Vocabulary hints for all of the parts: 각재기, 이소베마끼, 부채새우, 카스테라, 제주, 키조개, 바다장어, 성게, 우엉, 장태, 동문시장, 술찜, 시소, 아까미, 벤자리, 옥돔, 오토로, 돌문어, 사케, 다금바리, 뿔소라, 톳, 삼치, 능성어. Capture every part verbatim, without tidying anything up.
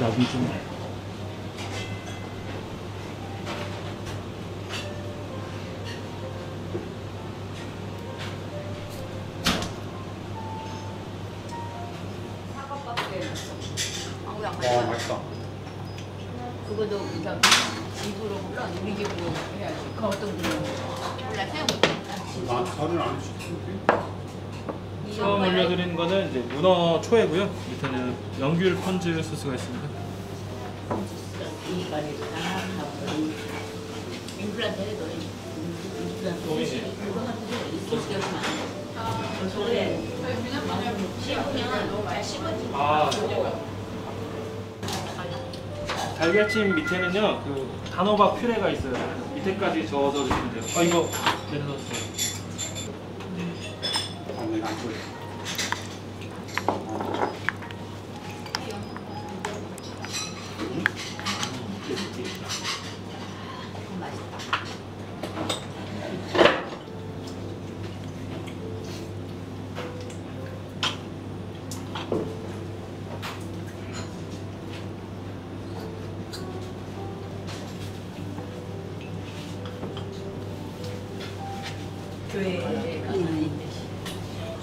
나중에 좀 사과밖에 아우 야 맛있다. 와, 맛있다. 그거도 일단 집으로 물론 우리 집으로 해야지. 그 어떤 분은 원래 새우부터. 아, 다른 안 시키는데? 처음 올려드리는 거는 이제 문어 초회고요. 밑에는 연귤 펀즈 소스가 있습니다. 아, 달걀찜 밑에는요, 그 단호박 퓨레가 있어요. 밑에까지 저어서 주시면 돼요. 아, 이거 내려서 주세요.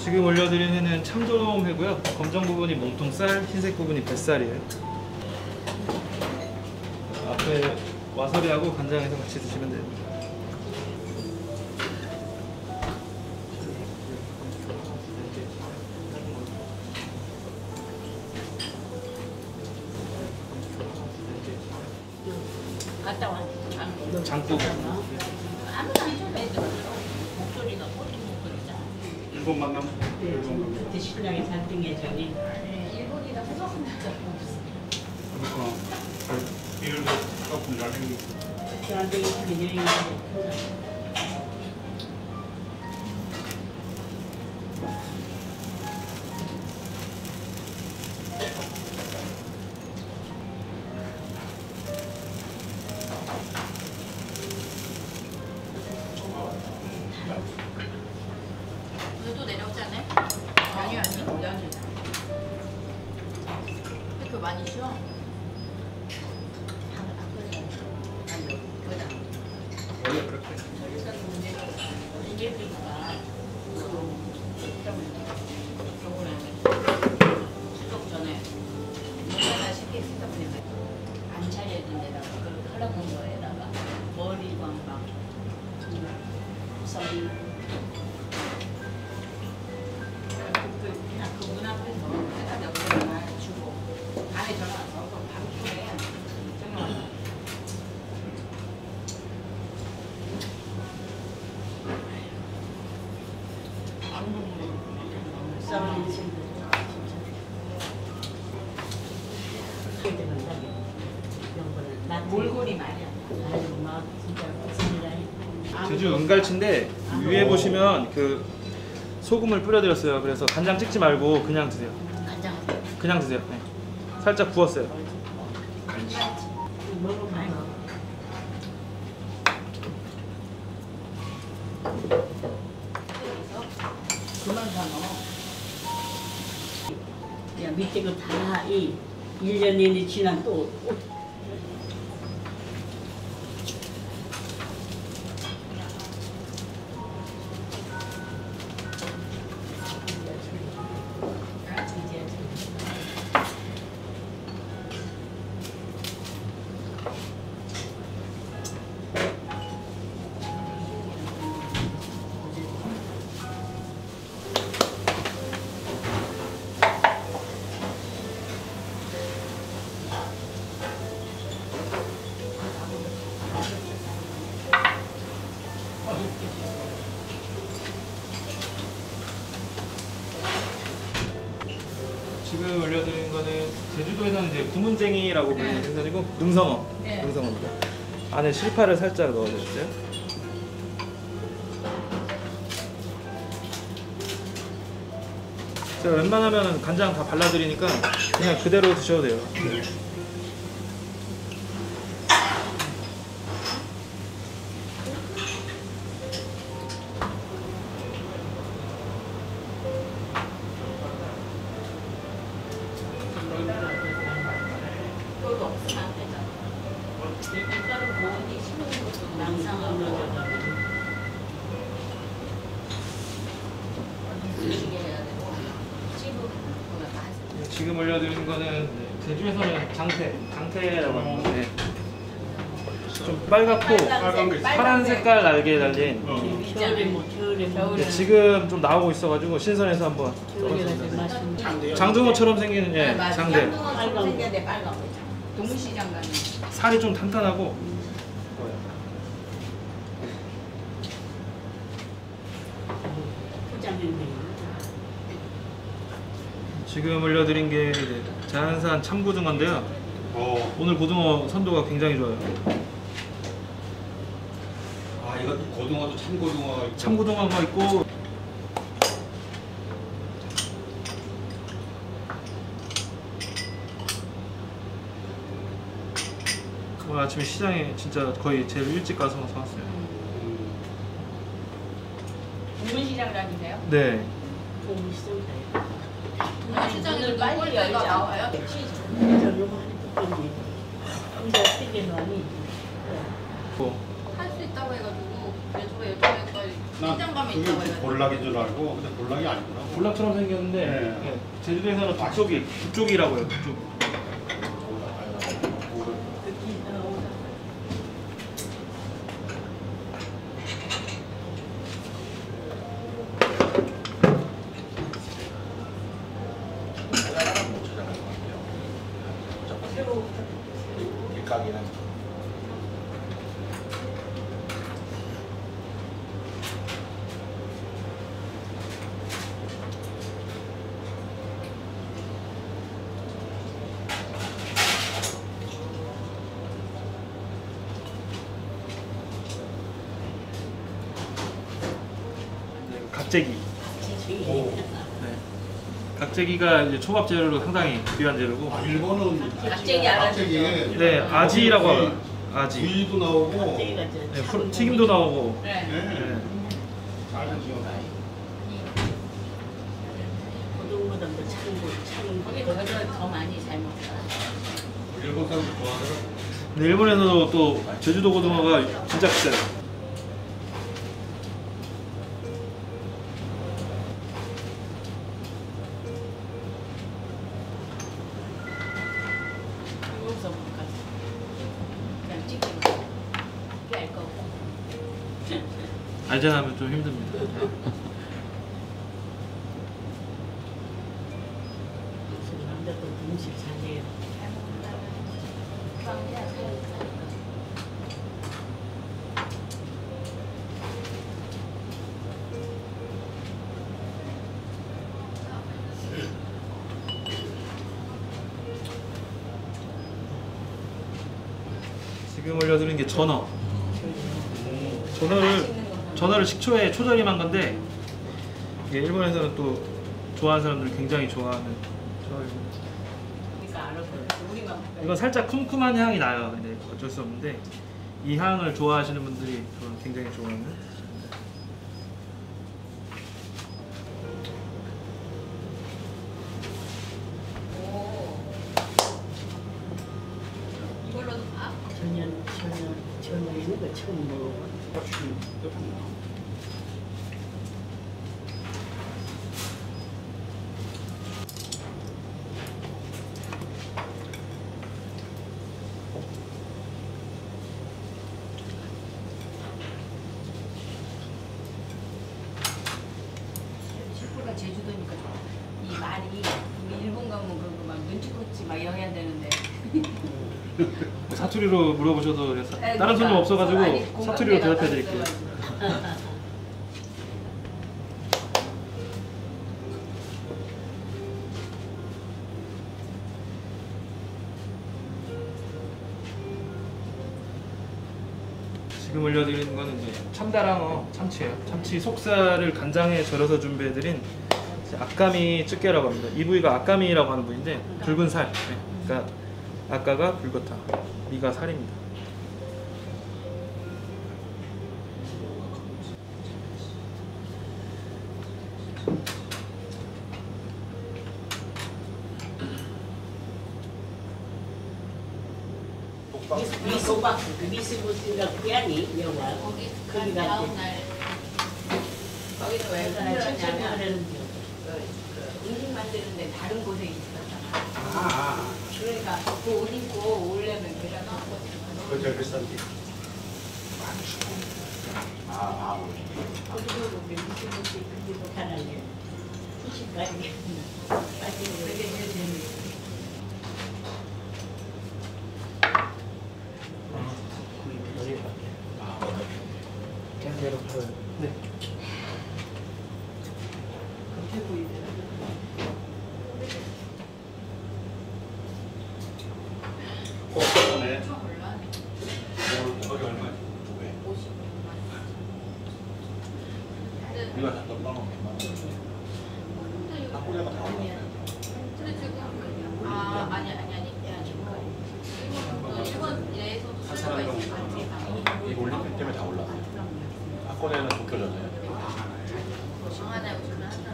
지금 올려드린 회는 참돔 회고요. 검정 부분이 몸통살, 흰색 부분이 뱃살이에요. 앞에 와사비하고 간장에서 같이 드시면 됩니다. 갔다 와. 장국. 일본 만남? 네, 그때 신랑이 산등 예정이 일본이다 소속한 남자가 없어. 그러니까 일도 조금 나중에 산등이 그냥 제주 은갈치인데 위에 보시면 그 소금을 뿌려드렸어요. 그래서 간장 찍지 말고 그냥 드세요. 간장? 그냥 드세요. 네. 살짝 구웠어요. 갈치. 그만 다 넣어. 야, 밑에 거 다 이 일 년 내내 지난 또. 지금 올려드린 거는 제주도에서는 이제 구문쟁이라고 불리는 생선이고 능성어, 네. 능성어입니다. 안에 실파를 살짝 넣어주세요. 제가 웬만하면 간장 다 발라드리니까 그냥 그대로 드셔도 돼요. 네. 지금 올려드리는 거는 제주에서는 장태, 장태라고 하는데 좀 빨갛고 빨간 파란 색깔 날개 달린 어. 네, 지금 좀 나오고 있어가지고 신선해서 한번 장등어처럼 생기는 예, 장대 살이 좀 탄탄하고 지금 올려드린 게 자연산 참고등어인데요. 어. 오늘 고등어 선도가 굉장히 좋아요. 아 이거 고등어도 참고등어가 있고 참고등어가 있고 오늘 아침에 시장에 진짜 거의 제일 일찍 가서 사왔어요. 동문시장 다니세요? 네. 동문시장 다니세요? 시장에서 빨리 열지 나와요? 할 수 있다고 해가지고 예전에 예전에 시장 가면 있다고 해요. 볼락인 줄 알고 근데 볼락이 아니구나. 볼락처럼 생겼는데 네. 네. 제주도에서는 북쪽이 북쪽이라고 해요. 북쪽. 각재기. 오. 네. 각재기가 이제 초밥 재료로 상당히 귀한 재료고. 아, 일본은 각재기 알아요? 네, 아지라고 하죠. 아지. 구이도 나오고, 네, 풀, 튀김도 나오고. 네. 네. 네. 고등어보다 더 차린 거, 차린 거기 거기서 더 많이 잘 먹더라. 일본 사람들 좋아하더라. 네, 일본에서도 또 제주도 고등어가 진짜 비싸요. 알잖아면 좀 힘듭니다. 지금 올려드린 게 전어. 전어를 전어를 식초에 초절임한 건데 이게 일본에서는 또 좋아하는 사람들이 굉장히 좋아하는 좋아요. 이건 살짝 쿰쿰한 향이 나요. 근데 어쩔 수 없는데 이 향을 좋아하시는 분들이 굉장히 좋아하는 이걸로도 봐? 전혀 전혀 전혀 이런 거 처음 먹어봐. 식구가 제주도니까 이 말이 우리 일본 가면 그거 막 눈치코치 막 영해야 되는데. 사투리로 물어보셔도 사, 에이, 다른 손님 없어가지고 아니, 사투리로 대답해드릴게요. 지금 올려드리는 거는 이제 참다랑어 참치예요. 참치 속살을 간장에 절여서 준비해드린 아까미 찌개라고 합니다. 이 부위가 아까미라고 하는 부위인데 붉은 살. 네. 그러니까 아까가 붉었다, 미가 살입니다. 미소박, 미소부스가 귀하니 영화 거기 다음 날 거기는 왜 그러냐면 그 음식 만드는데 다른 곳에 있었잖아. 그러니까 그 올리고 올려면 계란 넣고 그 제일 비싼 게 아, 아, 거기도 미소부스 그리고 하나는 수십까지 아직 그게 제일 재밌어. 네. 그렇게 보이네요. 고소하네. 거기 얼마야? 오십오만 원. 우리가 다 넘방은 백만 원. 닭꼬리가 다 올라왔어요. 아, 아니 아니 아니. 일본, 일본 내에서도 수요가 있을 것 같아요. 이 올림픽 때문에 다 올라왔어요. 닭꼬리는 도쿄잖아요. 정하나 요즘은 한다.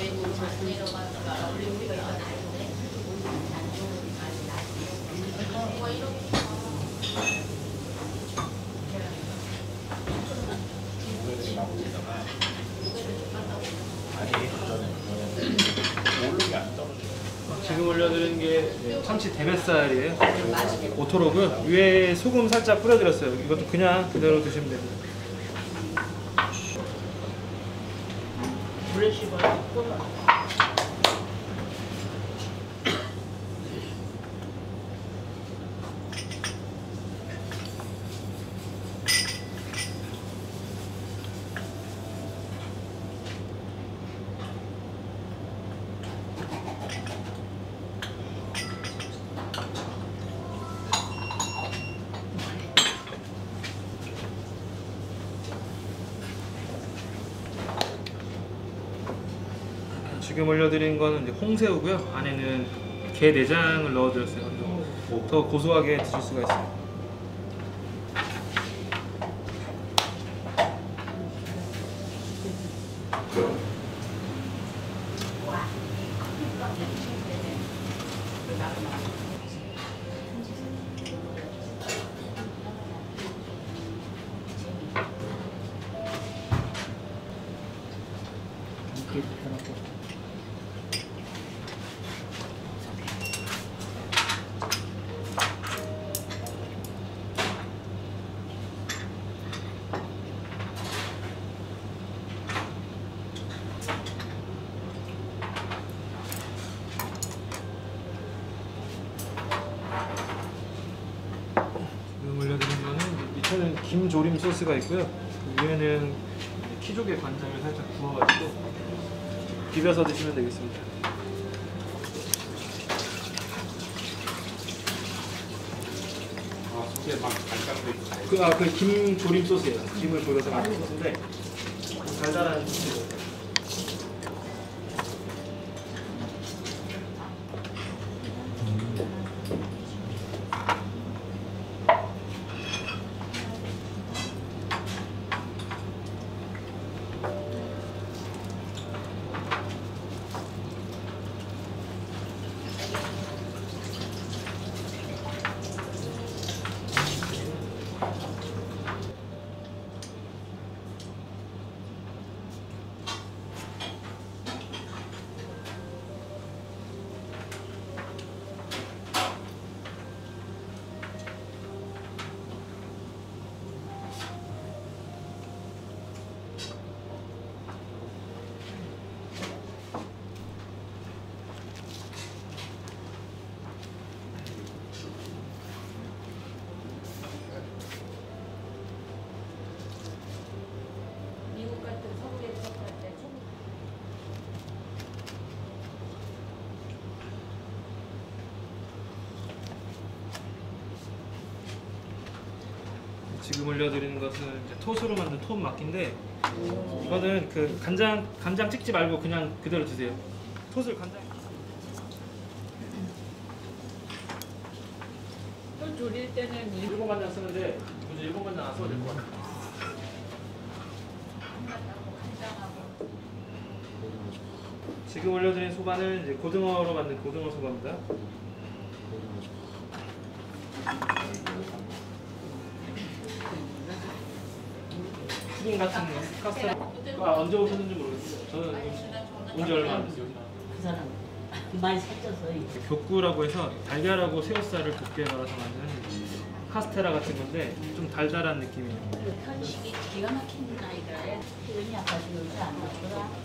외국 전세로 가니까 올림픽을 안 하는데 안 좋은 날이 나지. 뭐 이런 무게들이 나오다가 아니 그전에 모르게 안 떨어져. 지금 올려드리는 게 참치 대뱃살이에요. 오토록은 위에 소금 살짝 뿌려드렸어요. 이것도 그냥 그대로 드시면 됩니다. 지금 올려드린 거는 이제 홍새우고요. 안에는 게 내장을 넣어드렸어요. 더 고소하게 드실 수가 있어요. 김조림 소스가 있고요. 그 위에는 키조개 간장을 살짝 부어가지고 비벼서 드시면 되겠습니다. 아, 소스에 막 간장도 있고. 그, 아, 그 김조림 소스예요. 김을 조려서 만든 소스인데 달달한 소스예요. 지금 올려드리는 것은 이제 톳으로 만든 톳마끼인데 이거는 그 간장 간장 찍지 말고 그냥 그대로 드세요. 톳을 간장. 또 졸일 때는 일본 간장 쓰는데 굳이 일본 간장 안 써도 될 것 같아요. 지금 올려드린 소바는 이제 고등어로 만든 고등어 소바입니다. 튀김 같은 카스테라 아, 언제 오셨는지 모르겠어요. 저는 온 지 얼마 안 됐어요. 그 사람 많이 살쪄서 격구라고 해서 달걀하고 새우살을 곱게 갈아서 만드는 카스테라 같은 건데 좀 달달한 느낌이에요. 편식이 기가 막힌 아이가 기분이 아파지는 게 안 나더라.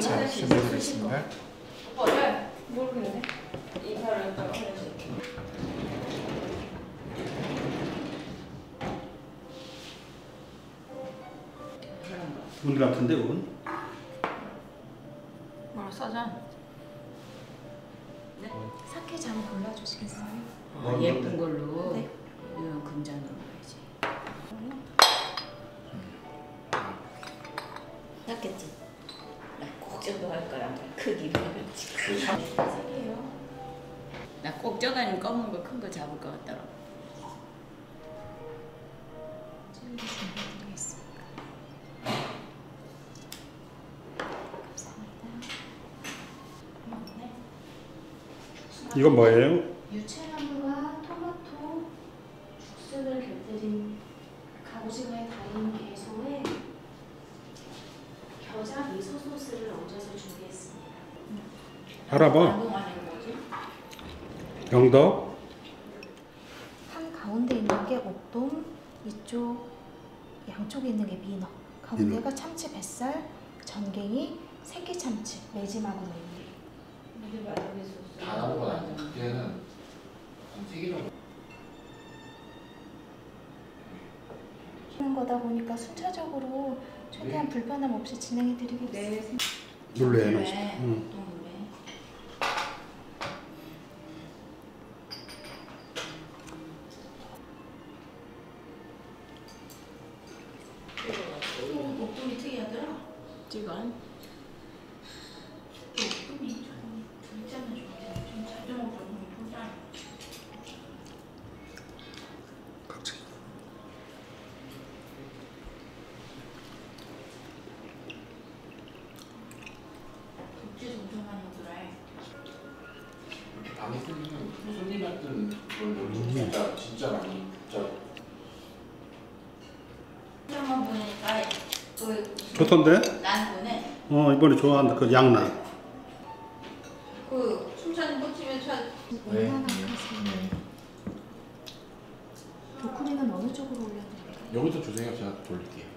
자, 준비해보겠습니다. 오빠는 모르겠네. 인사를 따로 해야지. 운 같은데, 운? 뭐라 써자. 네? 사케 잔 골라주시겠어요? 아, 예쁜 걸로. 네. 이건 금잔으로 해야지. 낫겠지? 꼭져도 할 거야. 크기 크기 나 꼭져가는 검은 거 큰 거 잡을 것 같더라고. 준비하겠습니다. 감사합니다. 이건 뭐예요? 유채나무와 토마토, 죽순을 곁들인 갑오징어에 달인 게소에 겨자 미소 소스를 얹어서 준비했습니다. 알아봐. 영덕. 한 가운데 있는 게 옥돔, 이쪽 양쪽에 있는 게 민어. 가운데가 참치 뱃살, 전갱이, 새끼 참치, 매지막으로 있는 게. 다 나온 거 아니야? 얘는 움직이는 거다 보니까 순차적으로. 최대한 네. 불편함 없이 진행해 드리겠습니다. 놀래, 놀래. 네. 응. 놀래. 이거 목도리 특이하더라. 지금 목도리 좀 들잖아, 좀 자전거 보는 보자. 갑자기. 손님한테는 진짜 진짜 많이 진짜 한번 보니까 그 좋던데? 난보네. 어 이번에 좋아한다 그 양난. 그 춘천 꽃집에 차. 네. 도쿠리는 어느 쪽으로 올려드릴까요? 여기서 주세요. 제가 돌릴게요.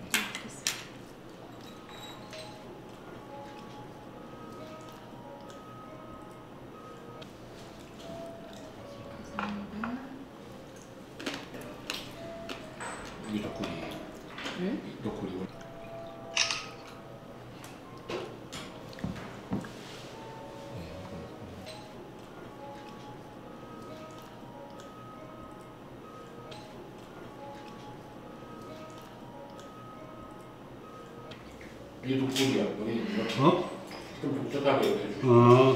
이게 독불이야. 여기 어? 좀 복잡하게 해주세요. 어.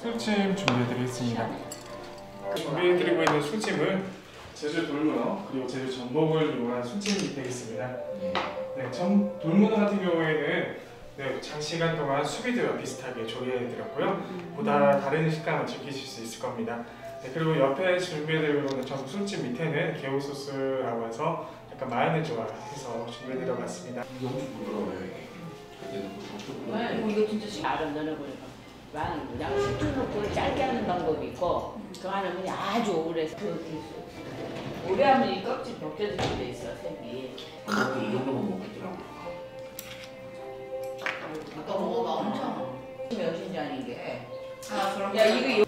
술찜 준비해드리겠습니다. 준비해드리고 있는 술찜은 제주 돌문어 그리고 제주 전복을 이용한 술찜이 되겠습니다. 네, 전 돌문어 같은 경우에는 네, 장시간 동안 수비드와 비슷하게 조리해드렸고요. 보다 다른 식감을 즐기실 수 있을 겁니다. 네, 그리고 옆에 준비해드리는 전 술찜 밑에는 개우 소스라고 해서 약간 마요네즈와 해서 준비해드려봤습니다. 너무 부드러워요. 네, 이거 진짜 잘 안 나는 거예요. 랑 양식을 놓고 짧게 하는 방법이 있고 그 하나는 아주 오래서 오래 하면 이 껍질 벗겨지는 데 있어 색이. 이 정도만 먹겠더라고. 아까 먹어봐 엄청 몇인지 아닌 게. 아 그럼 야 이거.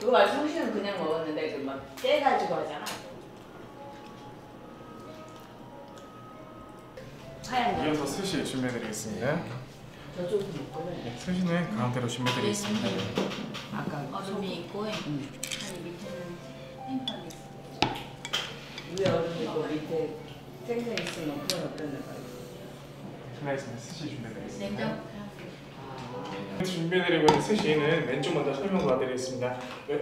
그거 성시는 그냥 먹었는데 그 막 떼가지고 하잖아. 하얀. 이어서 스시 준비해드리겠습니다. 저쪽도 먹고. 네, 스시는 가운데로 준비해드리겠습니다. 아까 어둠이 있고, 음. 아니 밑에는 흰판이 있어. 위에 어둠이 있고 밑에 생선 있으면 그건 어떤데? 슬라이스는 스시 준비해드리겠습니다. 냉장. 준비해드리고 있는 스시는 왼쪽 먼저 설명 도와드리겠습니다.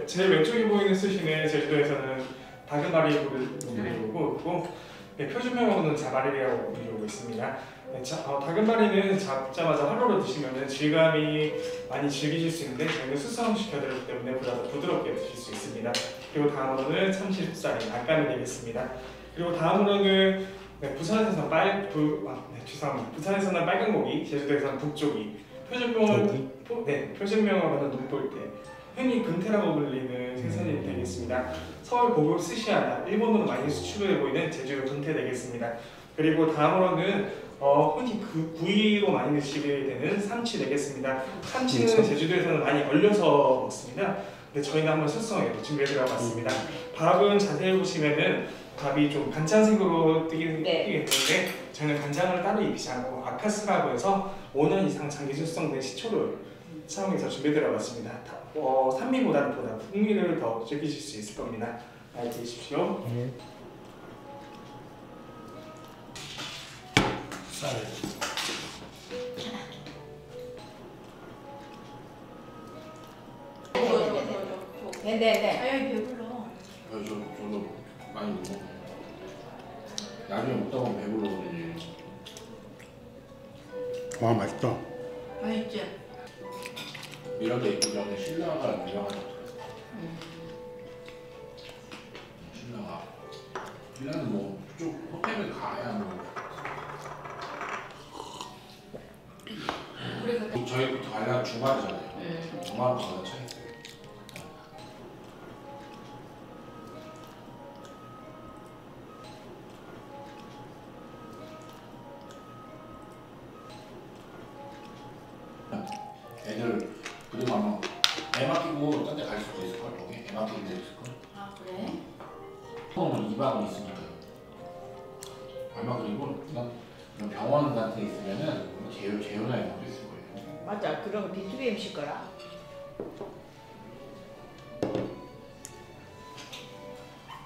제일 왼쪽에 보이는 스시는 제주도에서는 다금바리 부르고 있고 네, 표준명어로는 자바리라고 부르고 있습니다. 네, 자, 어, 다금바리는 잡자마자 화로로 드시면 질감이 많이 즐기실 수 있는데 저희는 숙성 시켜드리기 때문에 보다 더 부드럽게 드실 수 있습니다. 그리고 다음으로는 참치 흡살인 아까미 되겠습니다. 그리고 다음으로는 네, 부산에서는 빨, 부, 아, 네, 죄송합니다. 부산에서는 빨간 고기, 제주도에서는 북조기. 표준명어는 네, 표준명어보다 눈볼 때 흔히 근태라고 불리는 생선이 되겠습니다. 서울 고급 스시야나 일본으로 많이 수출되고 있는 제주 근태 되겠습니다. 그리고 다음으로는 어, 흔히 그 구이로 많이 드시게 되는 삼치 되겠습니다. 삼치는 제주도에서는 많이 얼려서 먹습니다. 근데 저희는 한번 숙성해서 준비해드려봤습니다. 밥은 자세히 보시면은 밥이 좀 간장색으로 뜨긴 네. 뜨겠는데 저희는 간장을 따로 입히지 않고 아카스라고 해서 오 년 이상 장기 숙성된 시초를 사용해서 준비해드려봤습니다. 어, 산미보다는 보다 풍미를 더 즐기실 수 있을 겁니다. 잘 드십시오. 네. 쌀. 네네네. 네. 아유 배불러. 아유 저 저도 많이 먹어. 나중에 먹다 보면 배불러거든요. 와 맛있다. 맛있지. 미라도 있고 저는 신라가 유명하죠. 응. 신라가. 신라는 뭐 쭉 호텔을 가야 뭐. 우리가 저희부터 가야 주말이잖아요. 응. 주말부터 차이. 애들 그동안 애 맡기고 딴 데 갈 수도 있을걸? 거기? 애 맡기고 있을걸? 아 그래? 보통은 이 박은 있으니까 얼마 그리고 그런 병원 같은 데 있으면은 재료, 재료나 이런 것도 있을 거예요. 맞아 그럼 비투비엠씨 거라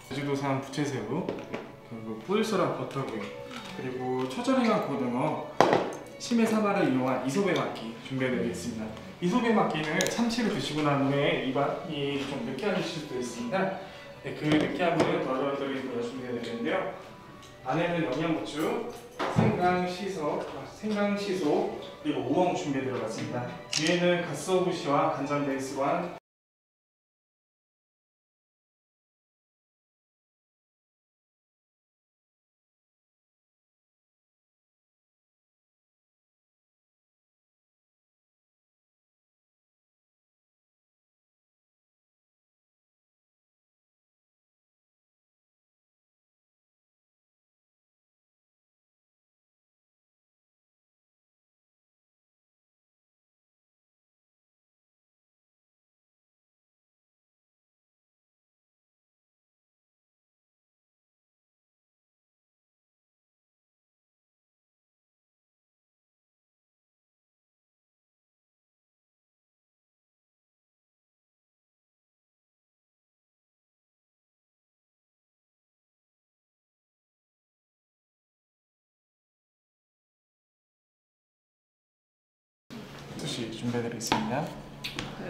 제주도산 부채새우 그리고 뿔소라 버터구이 그리고 초절임한 고등어 심해 사발을 이용한 이소베마끼 준비해드리겠습니다. 이소베마끼는 참치를 드시고 난 후에 입안이 좀 느끼하실 수도 있습니다. 네, 그 느끼함을 덜어드리고 준비해드리는데요. 안에는 영양고추, 생강, 시소, 생강, 시소 그리고 우엉 준비해드려봤습니다. 위에는 갓소부시와 간장 베이스로 한 준비해드리겠습니다.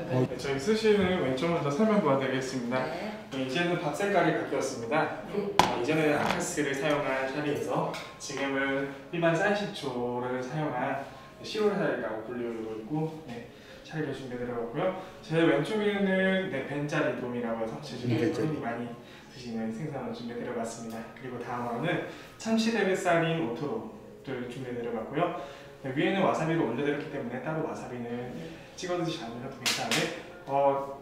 네. 네. 저희 스시는 왼쪽 먼저 설명드려 드리겠습니다. 네. 네, 이제는 밥 색깔이 바뀌었습니다. 네. 어, 이제는 아카스를 사용한 샤리에서 지금은 일반 쌀식초를 사용한 시로샤리라고 불리고 있고 네. 샤리가 준비되어있고요. 제 왼쪽에는 네, 벤짜리 돔이라고 해서 제주 분들이 많이 드시는 생선을 준비드려봤습니다. 그리고 다음으로는 참치대뱃살인 오토로를 준비드려봤고요. 네, 위에는 와사비를 올려드렸기 때문에 따로 와사비는 네. 찍어 드시지 않으셔도 괜찮은데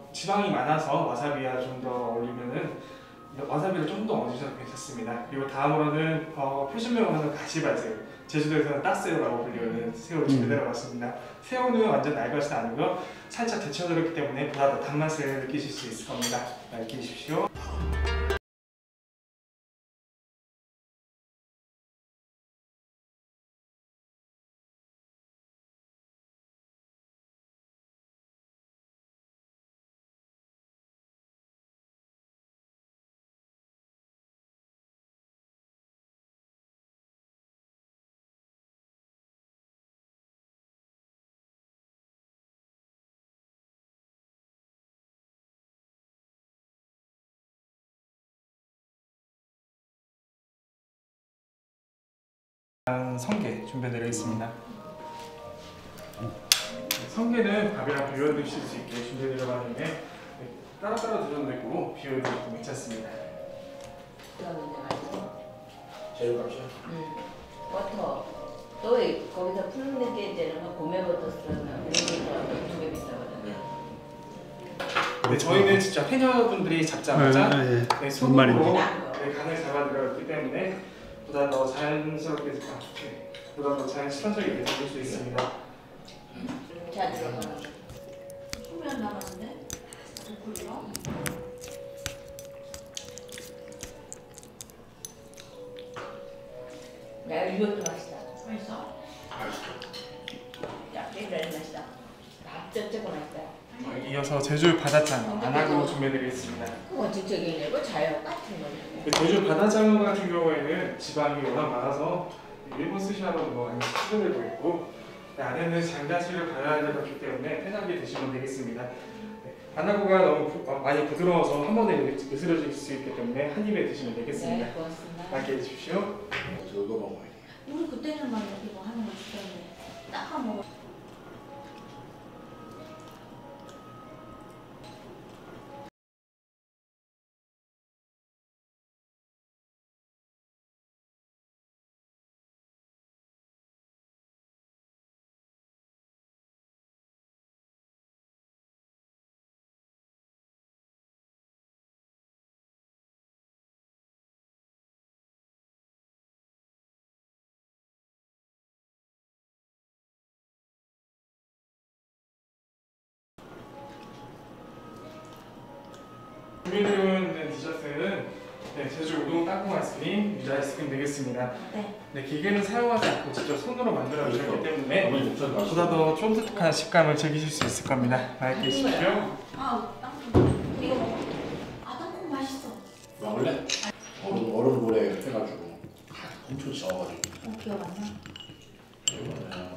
어, 지방이 많아서 와사비와 좀 더 어울리면은 와사비를 좀 더 얹으셔도 괜찮습니다. 그리고 다음으로는 어, 표시명을 하는 가시바새우, 제주도에서는 따새우라고 불리는 새우를 준비드려봤습니다. 음. 새우는 완전 날 것은 아니고요. 살짝 데쳐드렸기 때문에 보다 더 단맛을 느끼실 수 있을 겁니다. 느끼십시오. 성게 준비드리겠습니다. 성게는 밥이랑 비벼 드실 수 있게 준비드려봤는데 따로따로 드셔도 되고 비벼 드셔도 괜찮습니다. 재료 값이요? 응. 버터. 또 거기서 푸른 게 되는 고메버터 쓰라면 되게 비싸거든요. 저희는 진짜 회녀분들이 잡자마자 네, 네. 손으로 네, 간을 잡아드렸기 때문에 보다 더 자연스럽게, 아, 네. 보다 더 자연스럽게 드실 수 있습니다. 잘 들어가요. 숨이 안 나가는데? 굴려? 야, 이것도 맛있다. 맛있어? 맛있어. 야, 굉장히 맛있다. 밥자체가 맛있다. 어, 이어서 제주 바다장어 안하고 준비드리겠습니다. 그거 진짜 이거 자연 같은 거예요. 제주 바다장어 같은 경우에는 지방이 워낙 많아서 일본 스시하러 뭐 많이 추천되고 있고 네, 안에는 장가시를 갈아야 되기 때문에 편하게 드시면 되겠습니다. 네, 안하고가 너무 부, 어, 많이 부드러워서 한 번에 으스러질 수 있기 때문에 한 입에 드시면 되겠습니다. 네, 고맙습니다. 맛있게 드십시오. 저도 먹어요. 우리 그때는 막 여기 뭐 하는 거 있었는데 딱 한 먹어. 준비되어있는 디저트는 네, 제주 우동 땅콩 아이스크림, 유자 아이스크림 되겠습니다. 네. 네, 기계는 사용하지 않고 직접 손으로 만들어 주셨기 때문에 보다 더 쫀득한 식감을 즐기실 수 있을 겁니다. 맛있게 드십시오. 아, 땅콩. 이거 먹어. 아, 땅콩 맛있어. 먹을래? 얼음, 얼음물에 해가지고 엄청 쪄가지고. 어, 기억 안 나? 기억 안 나.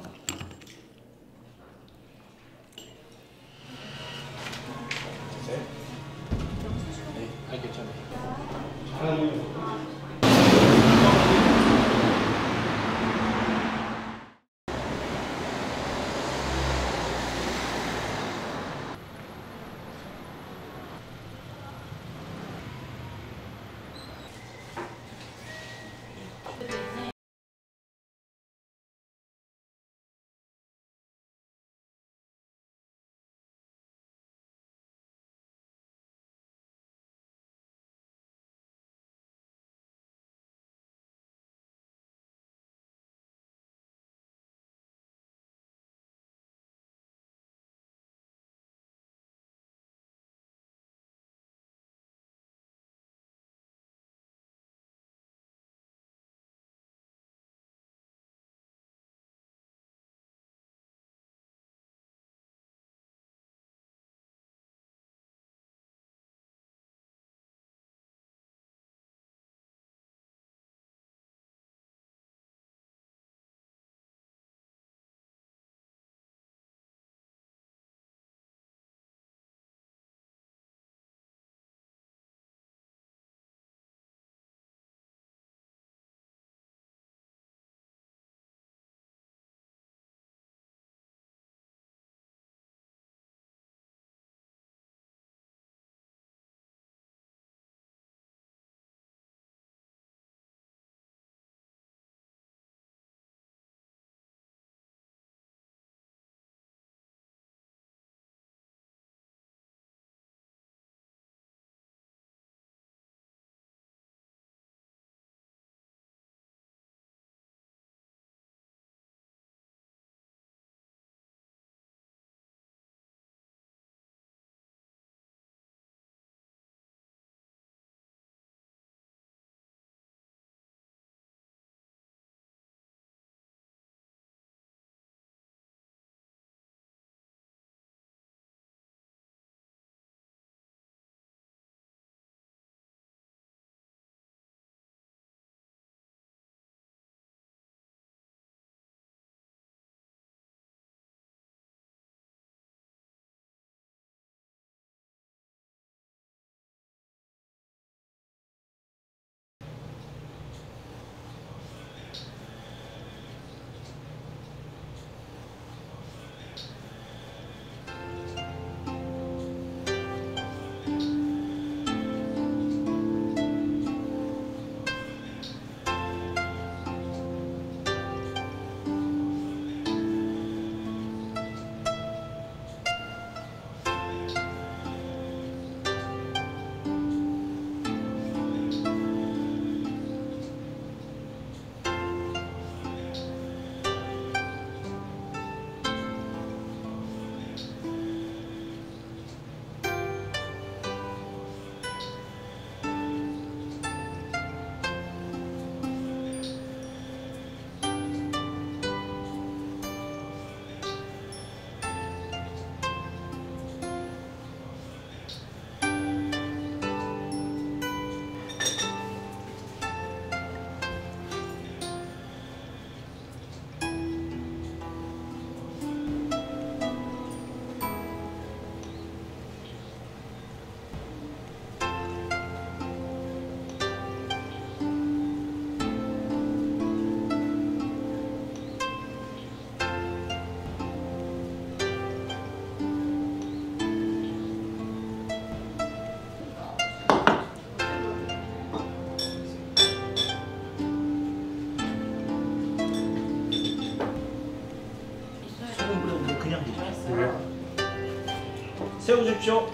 주십시오.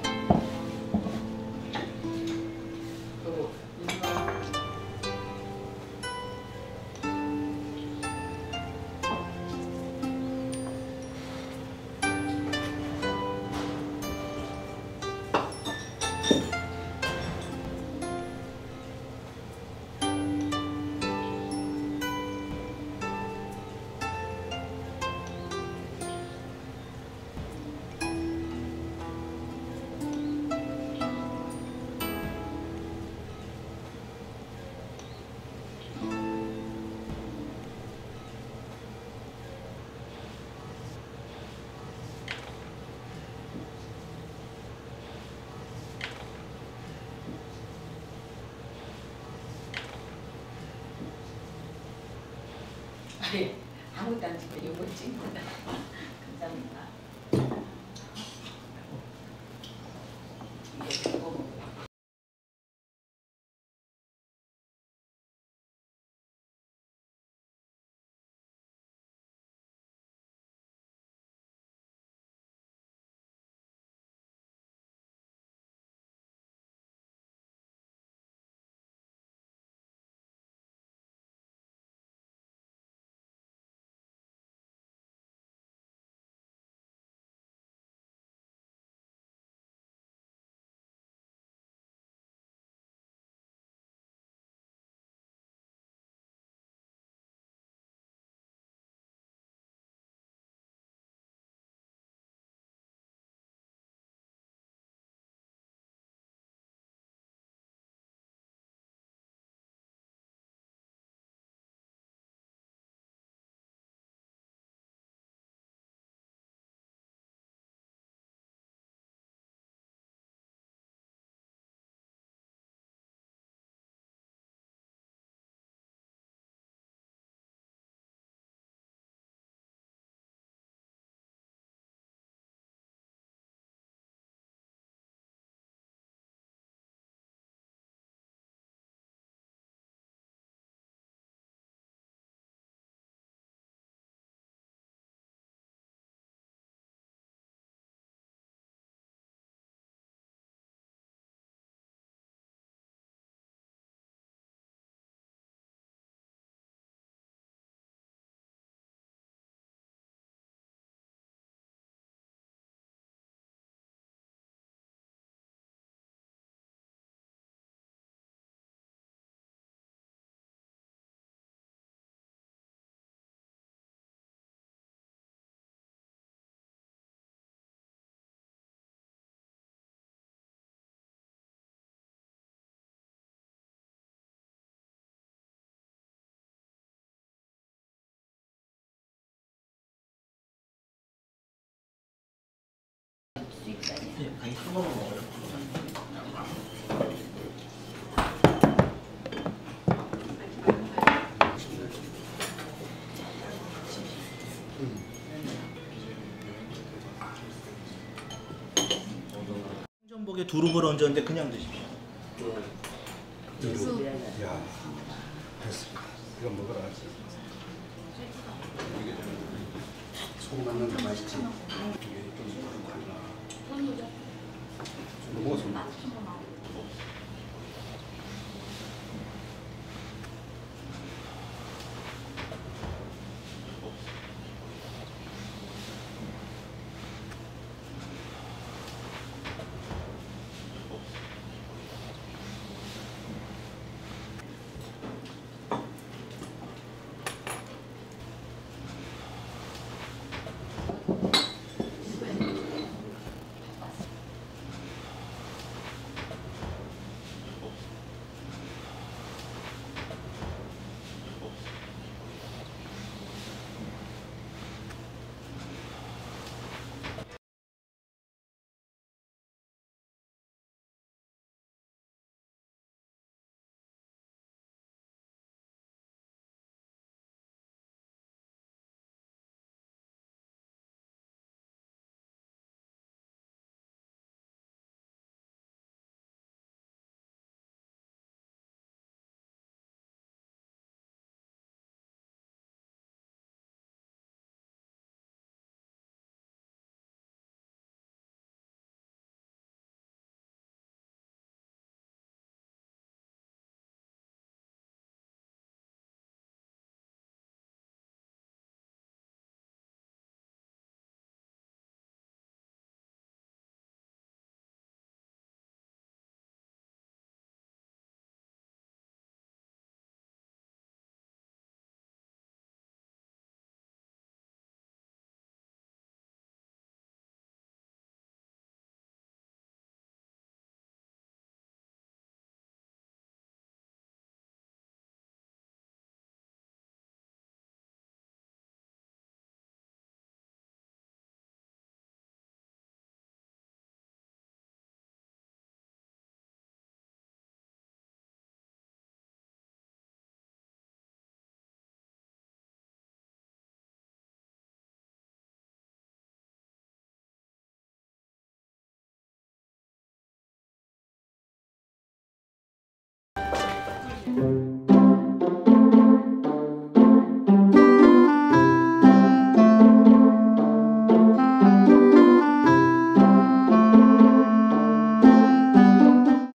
아무것도 안 찍고 요거 찍는다. 감사합니다. 전복에 두릅을 얹었는데 그냥 드십시오. 두릅. 야, 됐습니다. 이거 먹으러 가세요. 소금 만나면 맛있지. 이게 좀 많이 달라. 좀 먹어서.